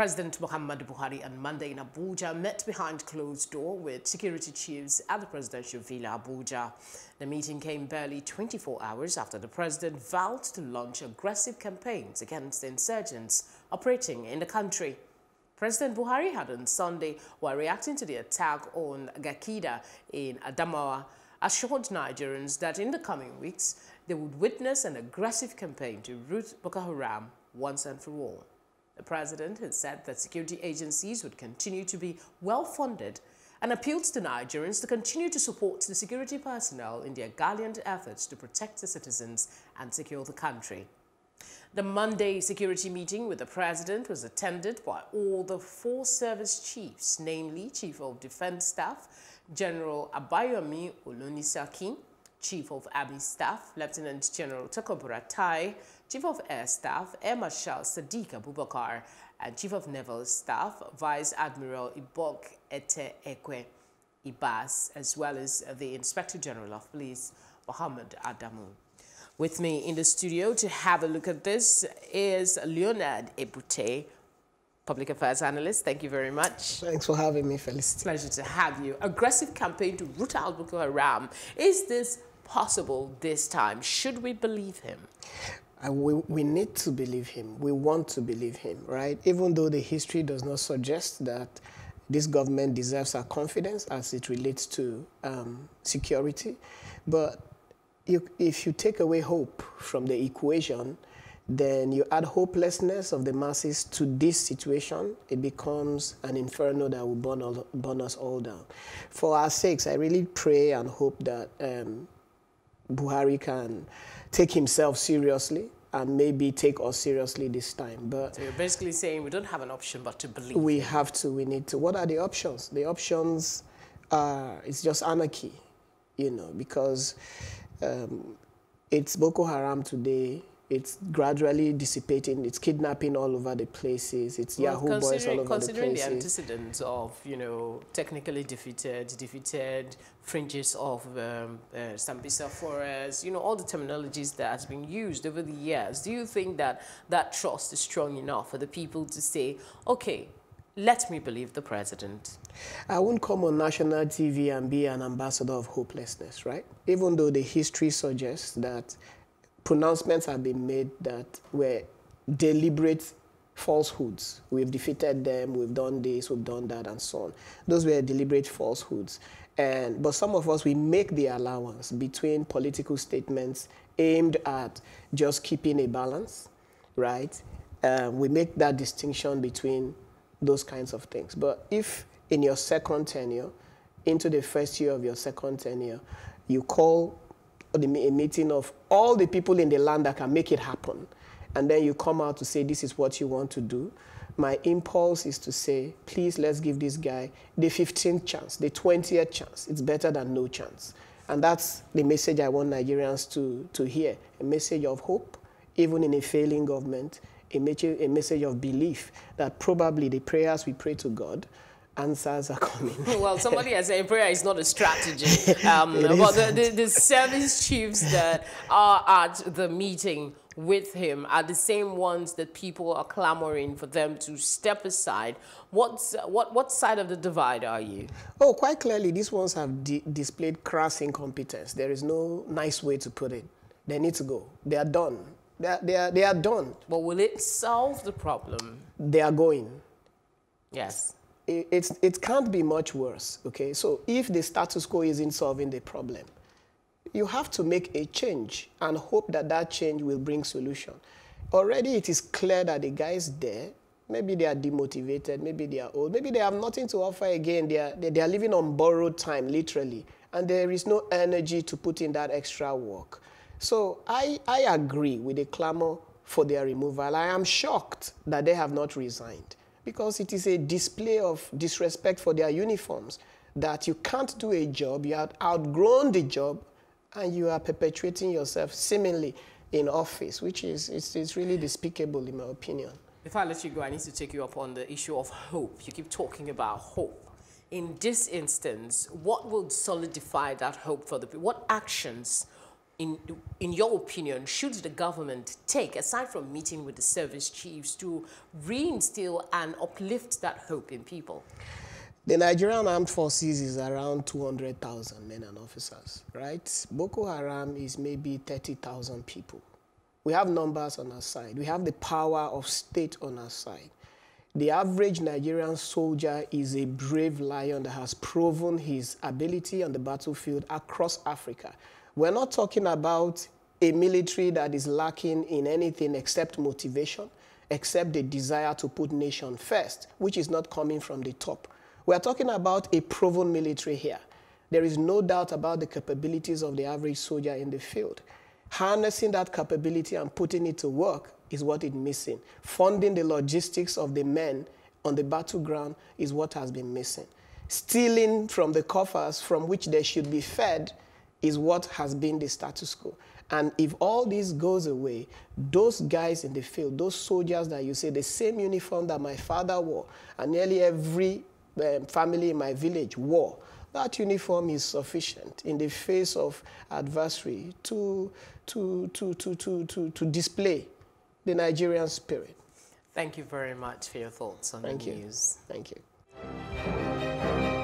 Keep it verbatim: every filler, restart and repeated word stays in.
President Muhammadu Buhari on Monday in Abuja met behind closed door with security chiefs at the Presidential Villa, Abuja. The meeting came barely twenty-four hours after the president vowed to launch aggressive campaigns against insurgents operating in the country. President Buhari had on Sunday, while reacting to the attack on Gakida in Adamawa, assured Nigerians that in the coming weeks they would witness an aggressive campaign to root Boko Haram once and for all. The president had said that security agencies would continue to be well-funded and appealed to Nigerians to continue to support the security personnel in their gallant efforts to protect the citizens and secure the country. The Monday security meeting with the president was attended by all the four service chiefs, namely Chief of Defense Staff, General Abayomi Olonisaki, Chief of Army Staff, Lieutenant General Tokobura Tai, Chief of Air Staff, Air Marshal Sadiq Abubakar, and Chief of Naval Staff, Vice Admiral Ibok Ette Ekwe Ibas, as well as the Inspector General of Police, Mohammed Adamu. With me in the studio to have a look at this is Leonard Ebute, public affairs analyst. Thank you very much. Thanks for having me, Felicity. Pleasure to have you. Aggressive campaign to root out Boko Haram. Is this possible this time? Should we believe him? Uh, we, we need to believe him. We want to believe him, right? Even though the history does not suggest that this government deserves our confidence as it relates to um, security, but You, if you take away hope from the equation, then you add hopelessness of the masses to this situation. It becomes an inferno that will burn, all, burn us all down. For our sakes, I really pray and hope that um, Buhari can take himself seriously and maybe take us seriously this time. But so you're basically saying we don't have an option but to believe. We have to. We need to. What are the options? The options are, it's just anarchy, you know, because Um, it's Boko Haram today. It's gradually dissipating. It's kidnapping all over the places. It's well, Yahoo boys all over the places. Considering the antecedents of, you know, technically defeated, defeated fringes of um, uh, Stambisa Forest, you know, all the terminologies that has been used over the years, do you think that that trust is strong enough for the people to say, okay, let me believe the president? I won't come on national T V and be an ambassador of hopelessness, right? Even though the history suggests that pronouncements have been made that were deliberate falsehoods. We've defeated them, we've done this, we've done that, and so on. Those were deliberate falsehoods. And, but some of us, we make the allowance between political statements aimed at just keeping a balance, right? Uh, we make that distinction between those kinds of things. But if in your second tenure, into the first year of your second tenure, you call a meeting of all the people in the land that can make it happen, and then you come out to say this is what you want to do, my impulse is to say, please, let's give this guy the fifteenth chance, the twentieth chance. It's better than no chance. And that's the message I want Nigerians to, to hear, a message of hope, even in a failing government, a message of belief that probably the prayers we pray to God, answers are coming. Well, somebody has said prayer is not a strategy. Um, well, the, the, the service chiefs that are at the meeting with him are the same ones that people are clamoring for them to step aside. What's, what, what side of the divide are you? Oh, quite clearly, these ones have di displayed crass incompetence. There is no nice way to put it. They need to go. They are done. They are, they, are, they are done. But will it solve the problem? They are going. Yes. It, it's, it can't be much worse, okay? So if the status quo isn't solving the problem, you have to make a change and hope that that change will bring solution. Already it is clear that the guys there, maybe they are demotivated, maybe they are old, maybe they have nothing to offer again. They are, they, they are living on borrowed time, literally. And there is no energy to put in that extra work. So I, I agree with the clamor for their removal. I am shocked that they have not resigned because it is a display of disrespect for their uniforms, that you can't do a job, you have outgrown the job, and you are perpetuating yourself seemingly in office, which is it's, it's really despicable in my opinion. Before I let you go, I need to take you up on the issue of hope. You keep talking about hope. In this instance, what will solidify that hope for the people? What actions In, in your opinion, should the government take, aside from meeting with the service chiefs, to reinstill and uplift that hope in people? The Nigerian Armed Forces is around two hundred thousand men and officers, right? Boko Haram is maybe thirty thousand people. We have numbers on our side. We have the power of state on our side. The average Nigerian soldier is a brave lion that has proven his ability on the battlefield across Africa. We're not talking about a military that is lacking in anything except motivation, except the desire to put nation first, which is not coming from the top. We're talking about a proven military here. There is no doubt about the capabilities of the average soldier in the field. Harnessing that capability and putting it to work is what is missing. Funding the logistics of the men on the battleground is what has been missing. Stealing from the coffers from which they should be fed is what has been the status quo. And if all this goes away, those guys in the field, those soldiers that you say, the same uniform that my father wore, and nearly every um, family in my village wore, that uniform is sufficient in the face of adversary to, to, to, to, to, to, to display the Nigerian spirit. Thank you very much for your thoughts on the news. Thank you. Thank you.